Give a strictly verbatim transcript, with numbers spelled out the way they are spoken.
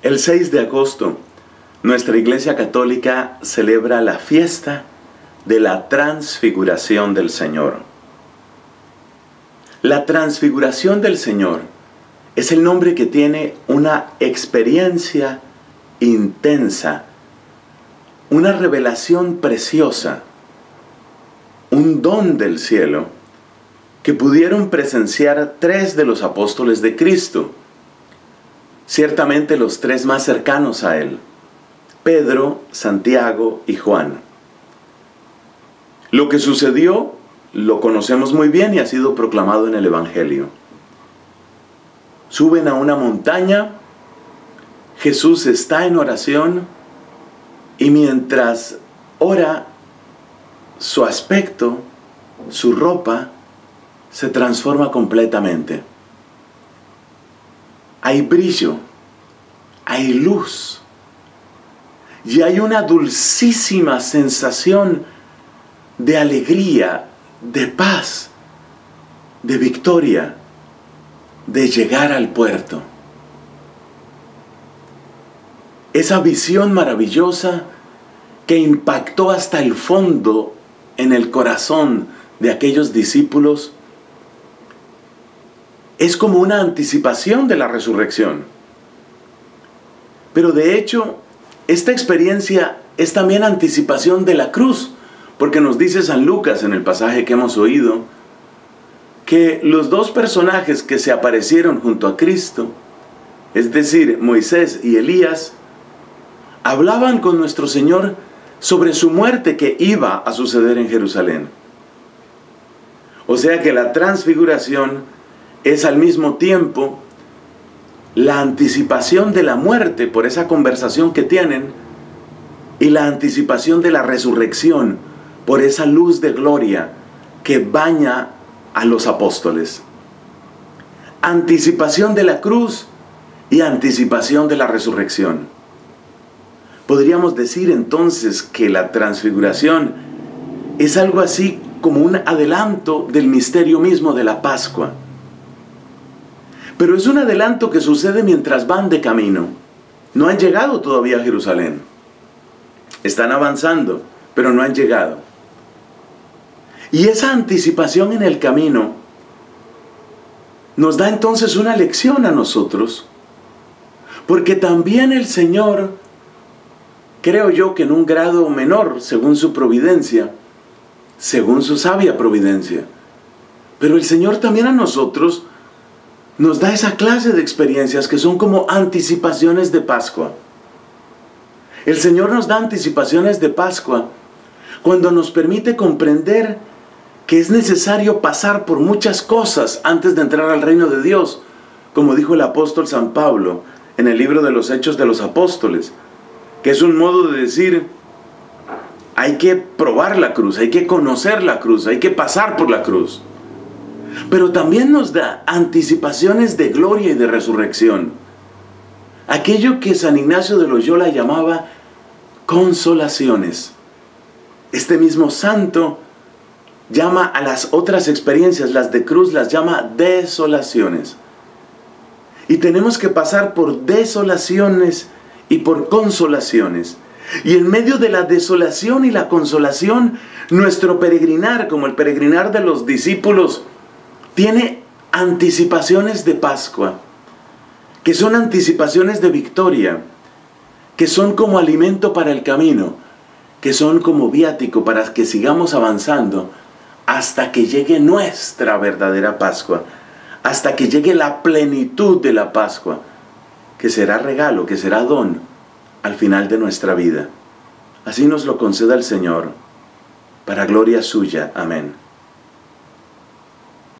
El seis de agosto, nuestra Iglesia Católica celebra la fiesta de la Transfiguración del Señor. La Transfiguración del Señor es el nombre que tiene una experiencia intensa, una revelación preciosa, un don del cielo que pudieron presenciar tres de los apóstoles de Cristo, ciertamente los tres más cercanos a Él, Pedro, Santiago y Juan. Lo que sucedió lo conocemos muy bien y ha sido proclamado en el Evangelio. Suben a una montaña, Jesús está en oración y mientras ora, su aspecto, su ropa, se transforma completamente. Hay brillo, hay luz y hay una dulcísima sensación de alegría, de paz, de victoria, de llegar al puerto. Esa visión maravillosa que impactó hasta el fondo en el corazón de aquellos discípulos es como una anticipación de la resurrección. Pero de hecho, esta experiencia es también anticipación de la cruz, porque nos dice San Lucas en el pasaje que hemos oído, que los dos personajes que se aparecieron junto a Cristo, es decir, Moisés y Elías, hablaban con nuestro Señor sobre su muerte que iba a suceder en Jerusalén. O sea que la transfiguración es al mismo tiempo la anticipación de la muerte por esa conversación que tienen y la anticipación de la resurrección por esa luz de gloria que baña a los apóstoles. Anticipación de la cruz y anticipación de la resurrección. Podríamos decir entonces que la transfiguración es algo así como un adelanto del misterio mismo de la Pascua. Pero es un adelanto que sucede mientras van de camino. No han llegado todavía a Jerusalén. Están avanzando, pero no han llegado. Y esa anticipación en el camino nos da entonces una lección a nosotros. Porque también el Señor, creo yo que en un grado menor, según su providencia, según su sabia providencia, pero el Señor también a nosotros nos da esa clase de experiencias que son como anticipaciones de Pascua. El Señor nos da anticipaciones de Pascua cuando nos permite comprender que es necesario pasar por muchas cosas antes de entrar al reino de Dios, como dijo el apóstol San Pablo en el libro de los Hechos de los Apóstoles, que es un modo de decir, hay que probar la cruz, hay que conocer la cruz, hay que pasar por la cruz. Pero también nos da anticipaciones de gloria y de resurrección. Aquello que San Ignacio de Loyola llamaba consolaciones. Este mismo santo llama a las otras experiencias, las de cruz, las llama desolaciones. Y tenemos que pasar por desolaciones y por consolaciones. Y en medio de la desolación y la consolación, nuestro peregrinar, como el peregrinar de los discípulos, tiene anticipaciones de Pascua, que son anticipaciones de victoria, que son como alimento para el camino, que son como viático para que sigamos avanzando hasta que llegue nuestra verdadera Pascua, hasta que llegue la plenitud de la Pascua, que será regalo, que será don al final de nuestra vida. Así nos lo conceda el Señor, para gloria suya. Amén.